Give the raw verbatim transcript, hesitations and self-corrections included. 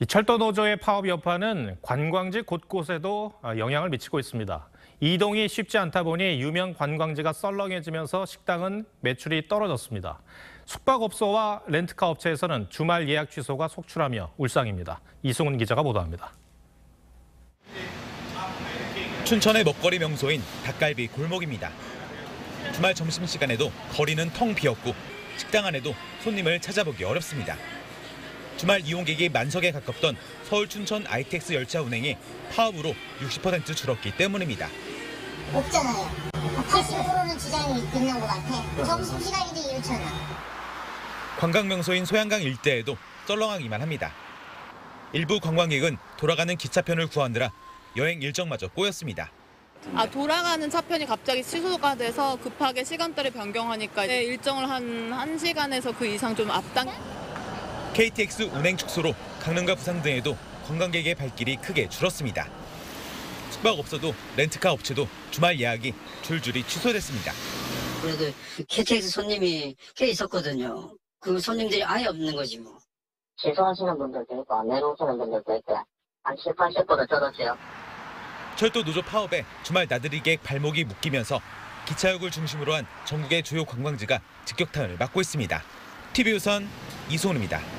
이 철도 노조의 파업 여파는 관광지 곳곳에도 영향을 미치고 있습니다. 이동이 쉽지 않다 보니 유명 관광지가 썰렁해지면서 식당은 매출이 떨어졌습니다. 숙박업소와 렌트카 업체에서는 주말 예약 취소가 속출하며 울상입니다. 이승훈 기자가 보도합니다. 춘천의 먹거리 명소인 닭갈비 골목입니다. 주말 점심시간에도 거리는 텅 비었고 식당 안에도 손님을 찾아보기 어렵습니다. 주말 이용객이 만석에 가깝던 서울 춘천 아이티엑스 열차 운행이 파업으로 육십 퍼센트 줄었기 때문입니다. 없잖아요. 팔십 퍼센트는 지장이 있는 것 같아. 점심시간인데 이렇잖아. 관광명소인 소양강 일대에도 썰렁하기만 합니다. 일부 관광객은 돌아가는 기차편을 구하느라 여행 일정마저 꼬였습니다. 아, 돌아가는 차편이 갑자기 취소가 돼서 급하게 시간대를 변경하니까 일정을 한 한 시간에서 그 이상 좀 앞당. 케이티엑스 운행 축소로 강릉과 부산 등에도 관광객의 발길이 크게 줄었습니다. 숙박업소도 렌트카 업체도 주말 예약이 줄줄이 취소됐습니다. 그래도 케이티엑스 손님이 꽤 있었거든요. 그 손님들이 아예 없는 거지 뭐. 취소하시는 분들도 있고 안 내놓으시는 분들도 있고 한 칠, 팔십 퍼센트 떨어져요. 철도 노조 파업에 주말 나들이객 발목이 묶이면서 기차역을 중심으로 한 전국의 주요 관광지가 직격탄을 맞고 있습니다. 티비유선 이승훈입니다.